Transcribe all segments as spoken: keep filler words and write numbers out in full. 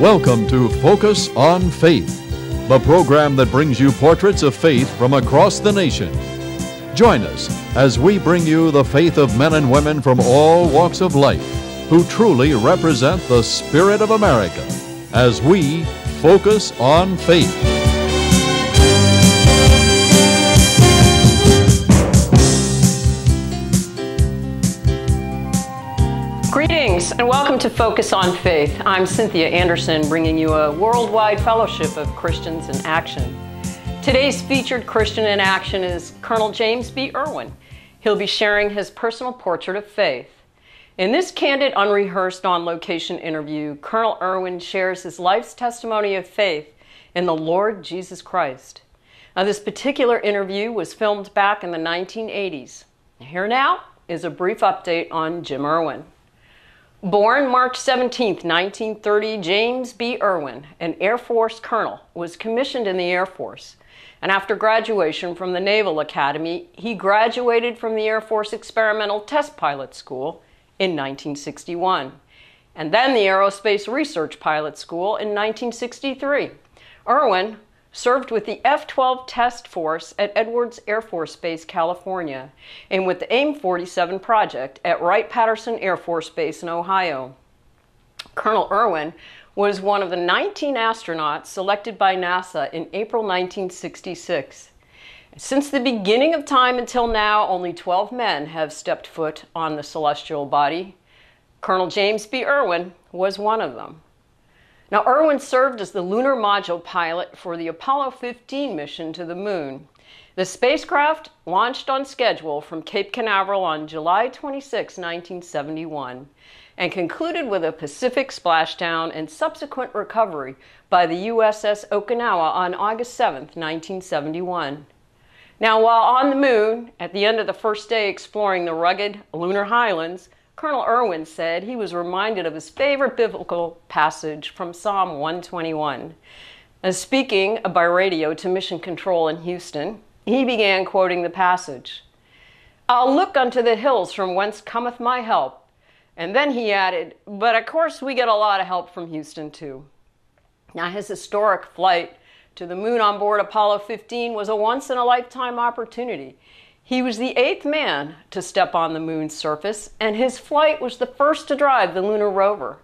Welcome to Focus on Faith, the program that brings you portraits of faith from across the nation. Join us as we bring you the faith of men and women from all walks of life who truly represent the spirit of America as we Focus on Faith. Greetings and welcome to Focus on Faith. I'm Cynthia Anderson, bringing you a worldwide fellowship of Christians in action. Today's featured Christian in action is Colonel James B. Irwin. He'll be sharing his personal portrait of faith. In this candid, unrehearsed, on-location interview, Colonel Irwin shares his life's testimony of faith in the Lord Jesus Christ. Now, this particular interview was filmed back in the nineteen eighties. Here now is a brief update on Jim Irwin. Born March seventeenth, nineteen thirty, James B. Irwin, an Air Force colonel, was commissioned in the Air Force. And after graduation from the Naval Academy, he graduated from the Air Force Experimental Test Pilot School in nineteen sixty-one, and then the Aerospace Research Pilot School in nineteen sixty-three. Irwin served with the F twelve Test Force at Edwards Air Force Base, California, and with the AIM forty-seven project at Wright-Patterson Air Force Base in Ohio. Colonel Irwin was one of the nineteen astronauts selected by NASA in April nineteen sixty-six. Since the beginning of time until now, only twelve men have stepped foot on the celestial body. Colonel James B. Irwin was one of them. Now, Irwin served as the lunar module pilot for the Apollo fifteen mission to the moon. The spacecraft launched on schedule from Cape Canaveral on July twenty-sixth, nineteen seventy-one. And concluded with a Pacific splashdown and subsequent recovery by the U S S Okinawa on August seventh, nineteen seventy-one. Now, while on the moon, at the end of the first day exploring the rugged lunar highlands, Colonel Irwin said he was reminded of his favorite biblical passage from Psalm one twenty-one. As speaking by radio to Mission Control in Houston, he began quoting the passage, "I'll look unto the hills from whence cometh my help." And then he added, but of course we get a lot of help from Houston too. Now, his historic flight to the moon on board Apollo fifteen was a once-in-a-lifetime opportunity. He was the eighth man to step on the moon's surface, and his flight was the first to drive the lunar rover.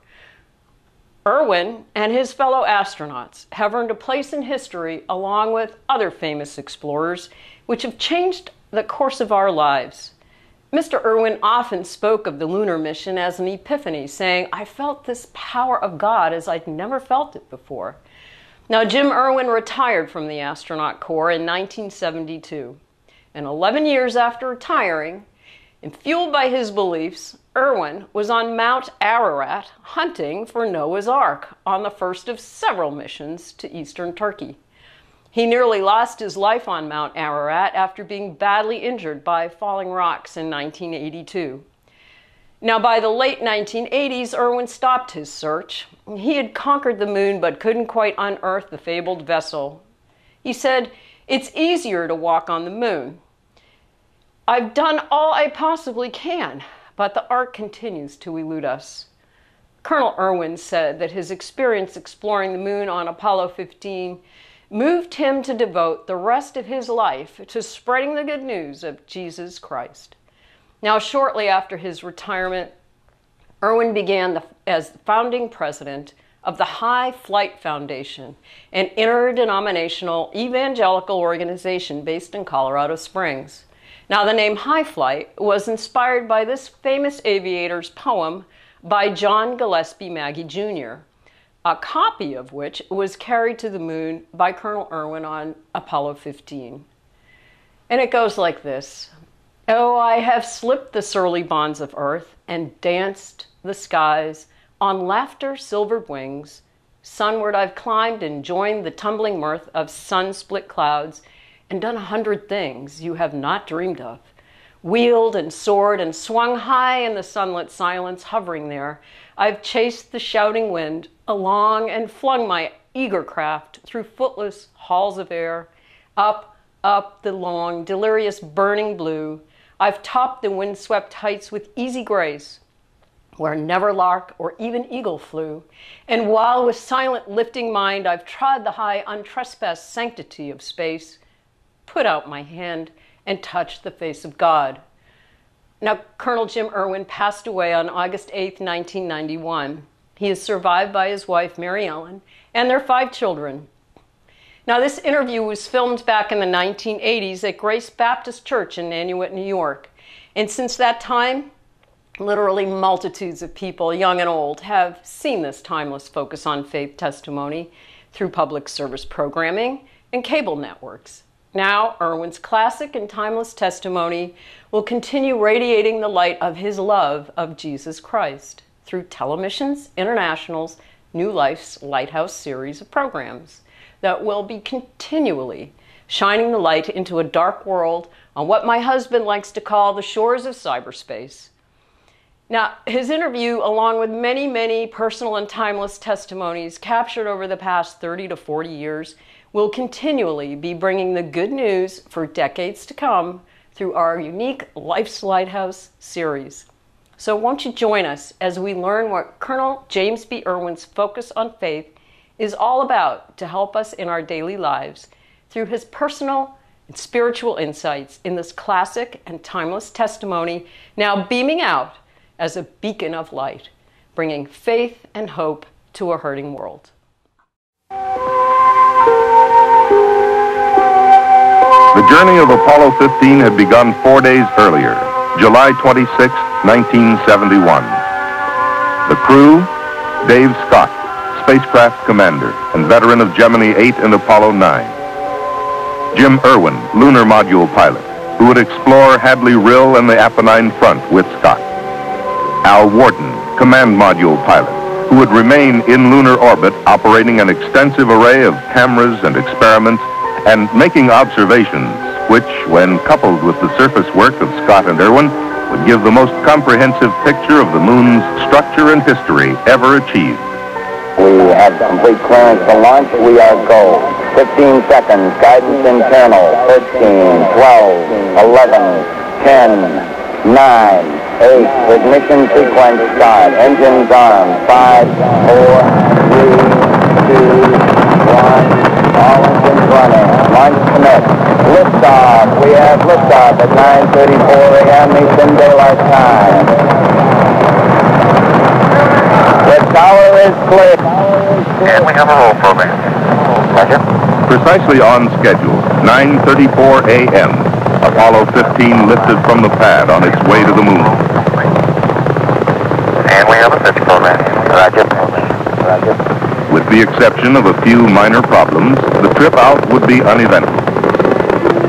Irwin and his fellow astronauts have earned a place in history along with other famous explorers, which have changed the course of our lives. Mister Irwin often spoke of the lunar mission as an epiphany, saying, "I felt this power of God as I'd never felt it before." Now, Jim Irwin retired from the astronaut corps in nineteen seventy-two. And eleven years after retiring, and fueled by his beliefs, Irwin was on Mount Ararat hunting for Noah's Ark on the first of several missions to eastern Turkey. He nearly lost his life on Mount Ararat after being badly injured by falling rocks in nineteen eighty-two. Now, by the late nineteen eighties, Irwin stopped his search. He had conquered the moon but couldn't quite unearth the fabled vessel. He said, "It's easier to walk on the moon. I've done all I possibly can, but the Ark continues to elude us." Colonel Irwin said that his experience exploring the moon on Apollo fifteen moved him to devote the rest of his life to spreading the good news of Jesus Christ. Now, shortly after his retirement, Irwin began the, as the founding president of the High Flight Foundation, an interdenominational evangelical organization based in Colorado Springs. Now, the name High Flight was inspired by this famous aviator's poem by John Gillespie Magee Junior, a copy of which was carried to the moon by Colonel Irwin on Apollo fifteen. And it goes like this. "Oh, I have slipped the surly bonds of earth and danced the skies on laughter silvered wings. Sunward I've climbed and joined the tumbling mirth of sun-split clouds and done a hundred things you have not dreamed of. Wheeled and soared and swung high in the sunlit silence hovering there, I've chased the shouting wind along and flung my eager craft through footless halls of air. Up, up the long, delirious burning blue, I've topped the windswept heights with easy grace. where never lark or even eagle flew, and while with silent lifting mind I've trod the high untrespassed sanctity of space, put out my hand and touched the face of God. Now, Colonel Jim Irwin passed away on August eighth, nineteen ninety-one. He is survived by his wife, Mary Ellen, and their five children. Now, this interview was filmed back in the nineteen eighties at Grace Baptist Church in Nanuet, New York. And since that time, literally multitudes of people, young and old, have seen this timeless Focus on Faith testimony through public service programming and cable networks. Now, Irwin's classic and timeless testimony will continue radiating the light of his love of Jesus Christ through Tele-Missions International's New Life's Lighthouse series of programs that will be continually shining the light into a dark world on what my husband likes to call the shores of cyberspace. Now, his interview, along with many, many personal and timeless testimonies captured over the past thirty to forty years, will continually be bringing the good news for decades to come through our unique Life's Lighthouse series. So won't you join us as we learn what Colonel James B. Irwin's Focus on Faith is all about to help us in our daily lives through his personal and spiritual insights in this classic and timeless testimony, now beaming out as a beacon of light, bringing faith and hope to a hurting world. The journey of Apollo fifteen had begun four days earlier, July twenty-sixth, nineteen seventy-one. The crew, Dave Scott, spacecraft commander and veteran of Gemini eight and Apollo nine. Jim Irwin, lunar module pilot, who would explore Hadley Rille and the Apennine Front with Scott. Al Wharton, command module pilot, who would remain in lunar orbit operating an extensive array of cameras and experiments and making observations, which, when coupled with the surface work of Scott and Irwin, would give the most comprehensive picture of the moon's structure and history ever achieved. We have complete clearance for launch. We are go. fifteen seconds, guidance internal, thirteen, twelve, eleven, ten, nine, eight, ignition sequence start, engines on, five, four, three, two, one, all engines running. Launch commit. Liftoff. We have liftoff at nine thirty-four a m Eastern Daylight Time. The tower is clear. And we have a roll program. Roger. Precisely on schedule, nine thirty-four a m, Apollo fifteen lifted from the pad on its way to the moon. And we have a search program. Roger. Roger. With the exception of a few minor problems, the trip out would be uneventful.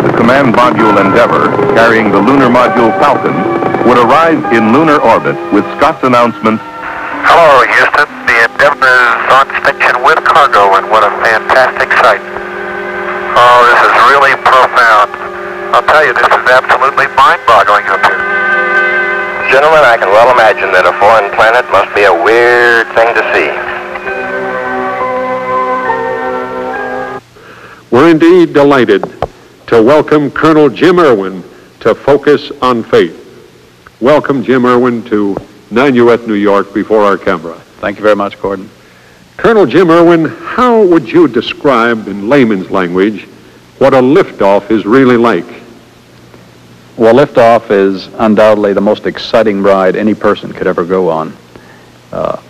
The command module Endeavour, carrying the lunar module Falcon, would arrive in lunar orbit with Scott's announcement, "Hello, Houston. The Endeavour is on station with cargo, and what a fantastic sight. Oh, this is really profound. I'll tell you, this is absolutely mind-boggling up here." Gentlemen, I can well imagine that a foreign planet must be a weird thing to see. We're indeed delighted to welcome Colonel Jim Irwin to Focus on Faith. Welcome, Jim Irwin, to Nanuet, New York, before our camera. Thank you very much, Gordon. Colonel Jim Irwin, how would you describe in layman's language what a liftoff is really like? Well, liftoff is undoubtedly the most exciting ride any person could ever go on. Uh,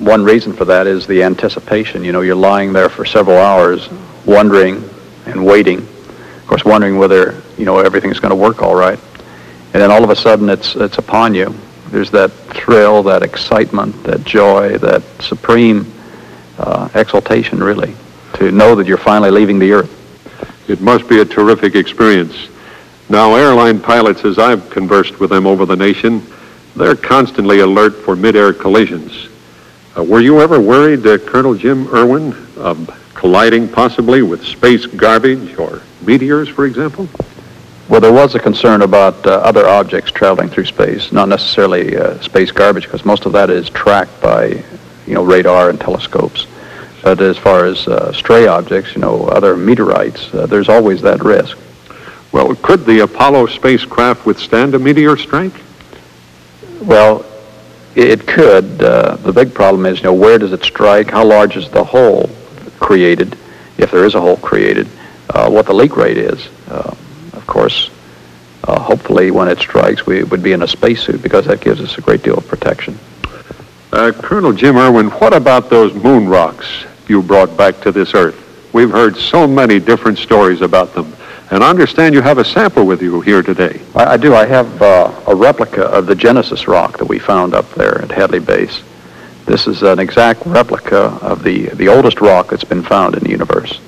one reason for that is the anticipation. You know, you're lying there for several hours wondering and waiting, of course wondering whether, you know, everything's going to work all right, and then all of a sudden it's it's upon you. There's that thrill, that excitement, that joy, that supreme uh, exaltation, really, to know that you're finally leaving the earth. It must be a terrific experience. Now, airline pilots, as I've conversed with them over the nation, they're constantly alert for mid-air collisions. Uh, were you ever worried, uh, Colonel Jim Irwin, uh, colliding possibly with space garbage or meteors, for example? Well, there was a concern about uh, other objects traveling through space, not necessarily uh, space garbage, because most of that is tracked by, you know, radar and telescopes. But as far as uh, stray objects, you know, other meteorites, uh, there's always that risk. Well, could the Apollo spacecraft withstand a meteor strike? Well, it could. Uh, the big problem is, you know, where does it strike? How large is the hole created, if there is a hole created? Uh, what the leak rate is. Uh, of course, uh, hopefully when it strikes, we would be in a spacesuit, because that gives us a great deal of protection. Uh, Colonel Jim Irwin, what about those moon rocks you brought back to this Earth? We've heard so many different stories about them. And I understand you have a sample with you here today. I, I do. I have uh, a replica of the Genesis rock that we found up there at Hadley Base. This is an exact replica of the, the oldest rock that's been found in the universe.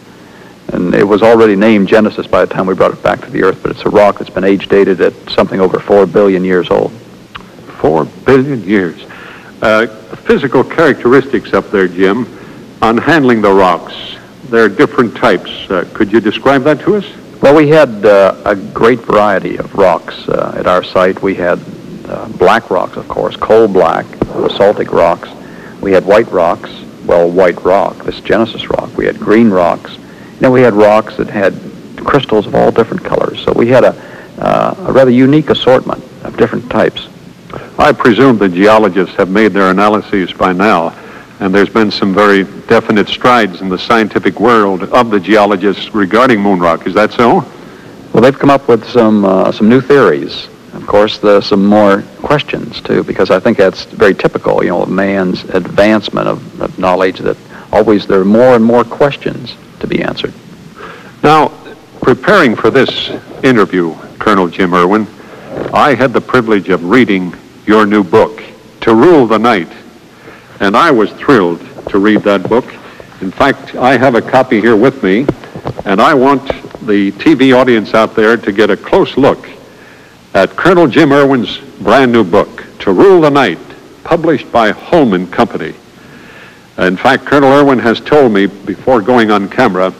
And it was already named Genesis by the time we brought it back to the Earth, but it's a rock that's been age dated at something over four billion years old. Four billion years. Uh, physical characteristics up there, Jim, on handling the rocks. There are different types. Uh, could you describe that to us? Well, we had uh, a great variety of rocks uh, at our site. We had uh, black rocks, of course, coal black, basaltic rocks. We had white rocks, well, white rock, this Genesis rock. We had green rocks. Then we had rocks that had crystals of all different colors. So we had a, uh, a rather unique assortment of different types. I presume the geologists have made their analyses by now, and there's been some very definite strides in the scientific world of the geologists regarding moon rock. Is that so? Well, they've come up with some uh, some new theories. Of course, there's some more questions too, because I think that's very typical, you know, of man's advancement of, of knowledge, that always there are more and more questions to be answered. Now, preparing for this interview, Colonel Jim Irwin, I had the privilege of reading your new book, To Rule the Night. And I was thrilled to read that book. In fact, I have a copy here with me, and I want the T V audience out there to get a close look at Colonel Jim Irwin's brand new book, To Rule the Night, published by Holman Company. In fact, Colonel Irwin has told me before going on camera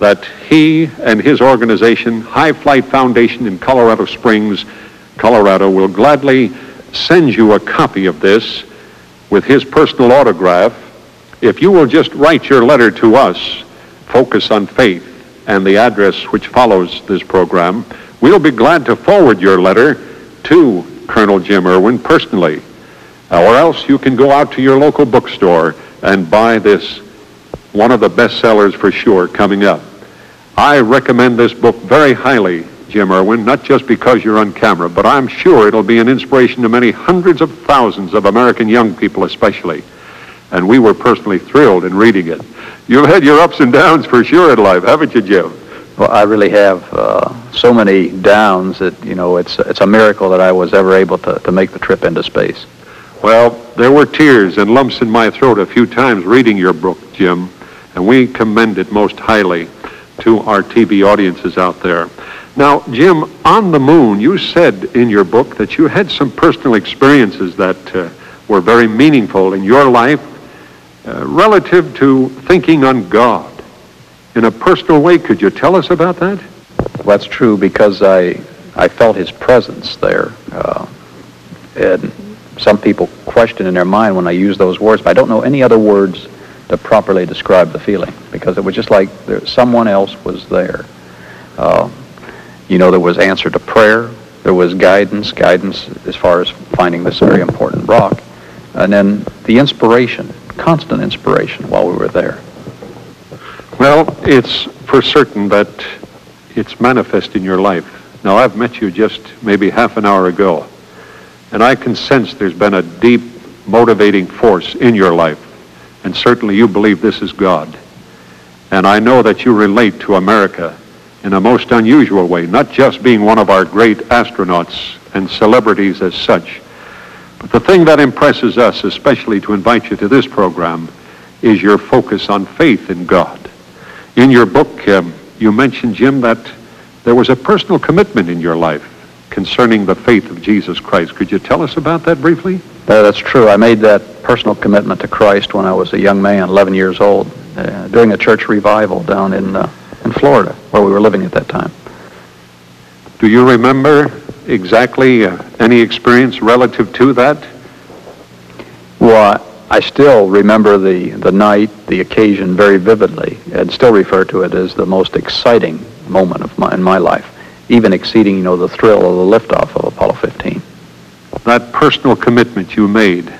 that he and his organization, High Flight Foundation in Colorado Springs, Colorado, will gladly send you a copy of this with his personal autograph, if you will just write your letter to us, Focus on Faith, and the address which follows this program. We'll be glad to forward your letter to Colonel Jim Irwin personally, or else you can go out to your local bookstore and buy this, one of the bestsellers for sure coming up. I recommend this book very highly, Jim Irwin, not just because you're on camera, but I'm sure it'll be an inspiration to many hundreds of thousands of American young people especially. And we were personally thrilled in reading it. You've had your ups and downs for sure in life, haven't you, Jim? Well, I really have uh, so many downs that, you know, it's, it's a miracle that I was ever able to, to make the trip into space. Well, there were tears and lumps in my throat a few times reading your book, Jim, and we commend it most highly to our T V audiences out there. Now, Jim, on the moon, you said in your book that you had some personal experiences that uh, were very meaningful in your life uh, relative to thinking on God. In a personal way, could you tell us about that? Well, that's true, because I, I felt his presence there. Uh, and some people question in their mind when I use those words, but I don't know any other words to properly describe the feeling, because it was just like there, someone else was there. Uh, You know, there was answer to prayer, there was guidance, guidance as far as finding this very important rock, and then the inspiration, constant inspiration while we were there. Well, it's for certain that it's manifest in your life. Now, I've met you just maybe half an hour ago, and I can sense there's been a deep motivating force in your life, and certainly you believe this is God. And I know that you relate to America in a most unusual way, not just being one of our great astronauts and celebrities as such. But the thing that impresses us, especially to invite you to this program, is your focus on faith in God. In your book, um, you mentioned, Jim, that there was a personal commitment in your life concerning the faith of Jesus Christ. Could you tell us about that briefly? Uh, that's true. I made that personal commitment to Christ when I was a young man, eleven years old, uh, during a church revival down in uh, in Florida, where we were living at that time. Do you remember exactly uh, any experience relative to that? Well, I still remember the, the night, the occasion very vividly, and still refer to it as the most exciting moment of my, in my life, even exceeding, you know, the thrill of the liftoff of Apollo fifteen. that personal commitment you made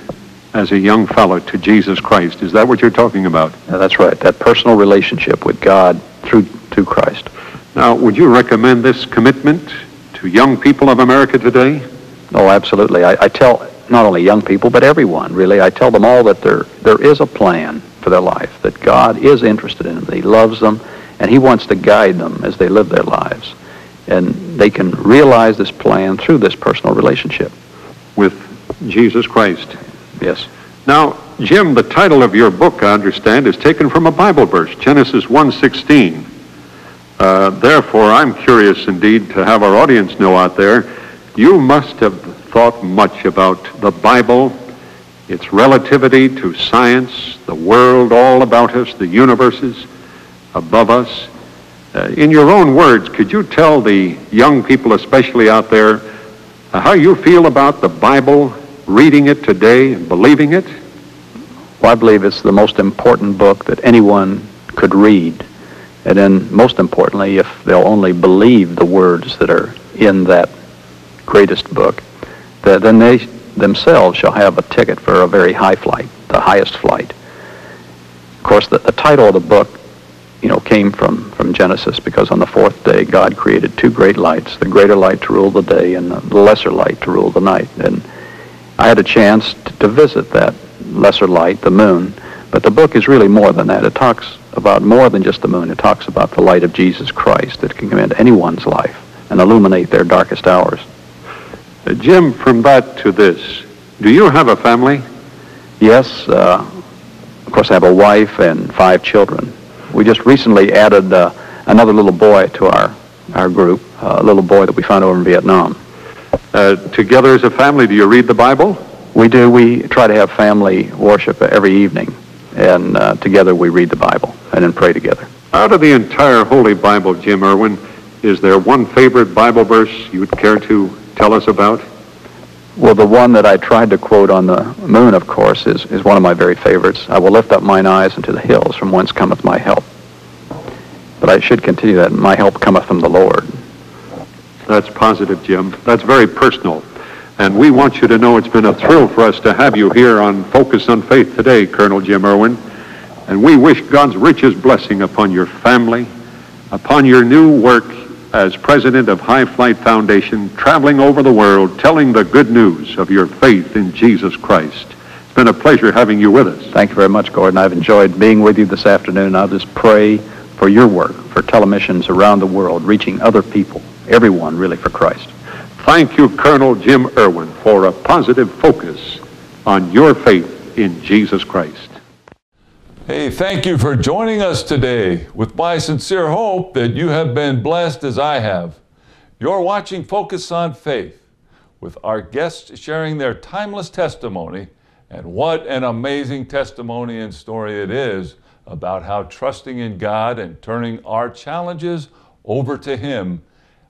as a young fellow to Jesus Christ. Is that what you're talking about? Yeah, that's right. That personal relationship with God through to Christ. Now, would you recommend this commitment to young people of America today? Oh, absolutely. I, I tell not only young people, but everyone, really. I tell them all that there there is a plan for their life, that God is interested in them, that He loves them, and He wants to guide them as they live their lives. And they can realize this plan through this personal relationship with Jesus Christ. Yes. Now, Jim, the title of your book, I understand, is taken from a Bible verse, Genesis one sixteen. Uh, therefore, I'm curious indeed to have our audience know out there, you must have thought much about the Bible, its relativity to science, the world all about us, the universes above us. Uh, in your own words, could you tell the young people, especially out there, uh, how you feel about the Bible, reading it today and believing it? Well, I believe it's the most important book that anyone could read. And then, most importantly, if they'll only believe the words that are in that greatest book, that then they themselves shall have a ticket for a very high flight, the highest flight. Of course, the, the title of the book, you know, came from, from Genesis, because on the fourth day, God created two great lights, the greater light to rule the day and the lesser light to rule the night. And I had a chance to, to visit that lesser light, the moon, but the book is really more than that. It talks about more than just the moon. It talks about the light of Jesus Christ that can come into anyone's life and illuminate their darkest hours. Uh, Jim, from that to this, do you have a family? Yes. Uh, of course, I have a wife and five children. We just recently added uh, another little boy to our, our group, uh, a little boy that we found over in Vietnam. Uh, together as a family, do you read the Bible? We do. We try to have family worship every evening, and uh, together we read the Bible and then pray together. Out of the entire Holy Bible, Jim Irwin, is there one favorite Bible verse you'd care to tell us about? Well, the one that I tried to quote on the moon, of course, is, is one of my very favorites. I will lift up mine eyes unto the hills, from whence cometh my help. But I should continue that, my help cometh from the Lord. That's positive, Jim. That's very personal. And we want you to know it's been a thrill for us to have you here on Focus on Faith today, Colonel Jim Irwin. And we wish God's richest blessing upon your family, upon your new work as president of High Flight Foundation, traveling over the world, telling the good news of your faith in Jesus Christ. It's been a pleasure having you with us. Thank you very much, Gordon. I've enjoyed being with you this afternoon. I'll just pray for your work, for telemissions around the world, reaching other people, everyone really, for Christ. Thank you, Colonel Jim Irwin, for a positive focus on your faith in Jesus Christ. Hey, thank you for joining us today, with my sincere hope that you have been blessed as I have. You're watching Focus on Faith, with our guests sharing their timeless testimony, and what an amazing testimony and story it is about how trusting in God and turning our challenges over to Him,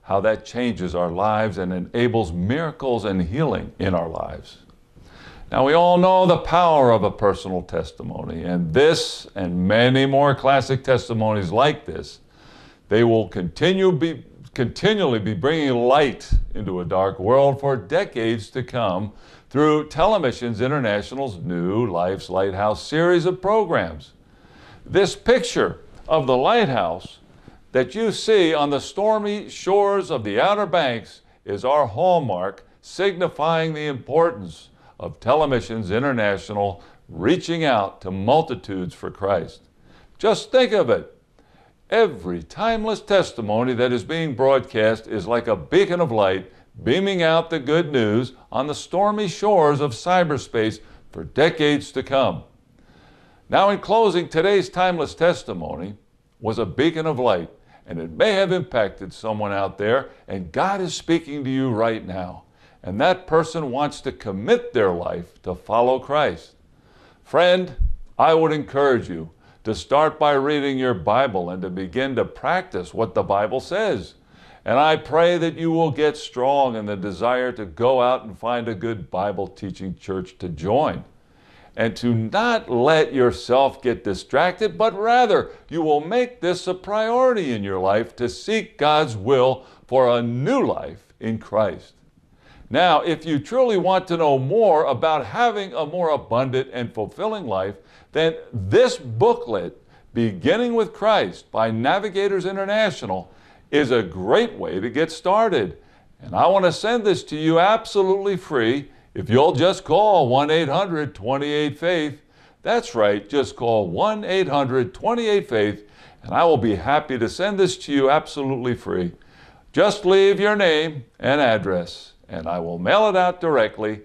how that changes our lives and enables miracles and healing in our lives. Now, we all know the power of a personal testimony, and this and many more classic testimonies like this, they will continue be, continually be bringing light into a dark world for decades to come through Tele-Missions International's new Life's Lighthouse series of programs. This picture of the lighthouse that you see on the stormy shores of the Outer Banks is our hallmark, signifying the importance of Tele-Missions International reaching out to multitudes for Christ. Just think of it. Every timeless testimony that is being broadcast is like a beacon of light beaming out the good news on the stormy shores of cyberspace for decades to come. Now, in closing, today's timeless testimony was a beacon of light, and it may have impacted someone out there, and God is speaking to you right now, and that person wants to commit their life to follow Christ. Friend, I would encourage you to start by reading your Bible and to begin to practice what the Bible says. And I pray that you will get strong in the desire to go out and find a good Bible teaching church to join, and to not let yourself get distracted, but rather you will make this a priority in your life to seek God's will for a new life in Christ. Now, if you truly want to know more about having a more abundant and fulfilling life, then this booklet, Beginning with Christ by Navigators International, is a great way to get started. And I want to send this to you absolutely free if you'll just call one eight hundred twenty-eight faith. That's right, just call one eight hundred twenty-eight faith, and I will be happy to send this to you absolutely free. Just leave your name and address, and I will mail it out directly.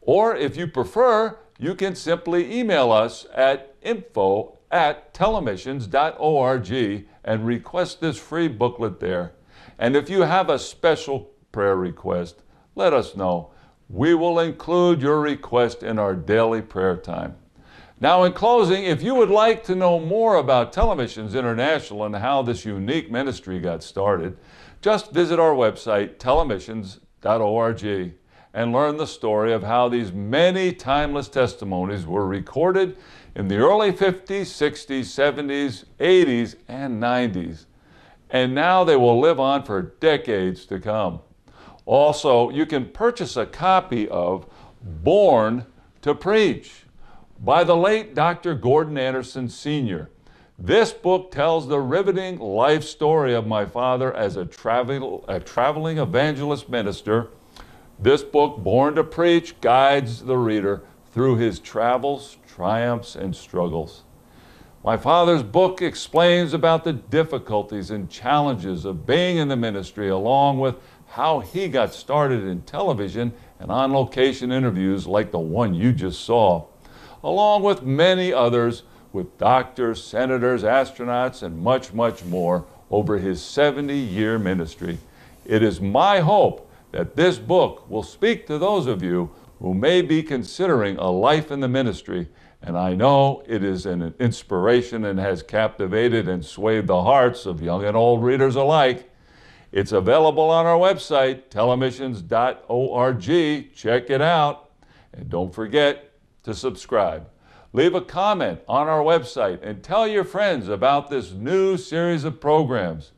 Or if you prefer, you can simply email us at info at telemissions dot org and request this free booklet there. And if you have a special prayer request, let us know. We will include your request in our daily prayer time. Now, in closing, if you would like to know more about Tele-Missions International and how this unique ministry got started, just visit our website, telemissions dot org, and learn the story of how these many timeless testimonies were recorded in the early fifties, sixties, seventies, eighties, and nineties. And now they will live on for decades to come. Also, you can purchase a copy of Born to Preach by the late Doctor Gordon Anderson, Senior This book tells the riveting life story of my father as a, travel, a traveling evangelist minister. This book, Born to Preach, guides the reader through his travels, triumphs, and struggles. My father's book explains about the difficulties and challenges of being in the ministry, along with how he got started in television and on-location interviews like the one you just saw, along with many others with doctors, senators, astronauts, and much, much more over his seventy-year ministry. It is my hope that this book will speak to those of you who may be considering a life in the ministry, and I know it is an inspiration and has captivated and swayed the hearts of young and old readers alike. It's available on our website, telemissions dot org. Check it out, and don't forget to subscribe. Leave a comment on our website and tell your friends about this new series of programs.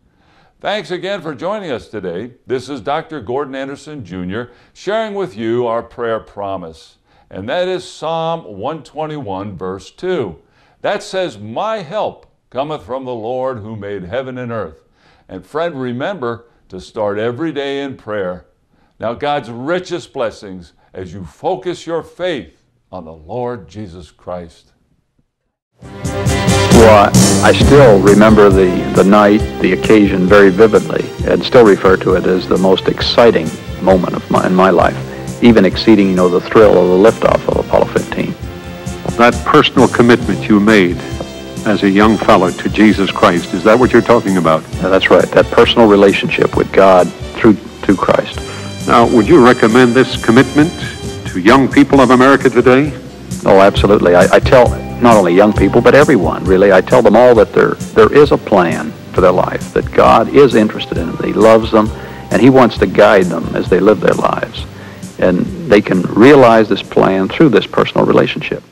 Thanks again for joining us today. This is Doctor Gordon Anderson, Junior sharing with you our prayer promise, and that is Psalm one twenty-one, verse two. That says, "My help cometh from the Lord who made heaven and earth." And friend, remember to start every day in prayer. Now, God's richest blessings as you focus your faith on the Lord Jesus Christ. Well, I still remember the, the night, the occasion very vividly, and still refer to it as the most exciting moment of my, in my life, even exceeding, you know, the thrill of the liftoff of Apollo fifteen. That personal commitment you made as a young fellow to Jesus Christ, is that what you're talking about? Yeah, that's right, that personal relationship with God through, through Christ. Now, would you recommend this commitment to young people of America today? Oh, absolutely. I, I tell not only young people, but everyone, really. I tell them all that there there is a plan for their life, that God is interested in them, He loves them, and He wants to guide them as they live their lives. And they can realize this plan through this personal relationship.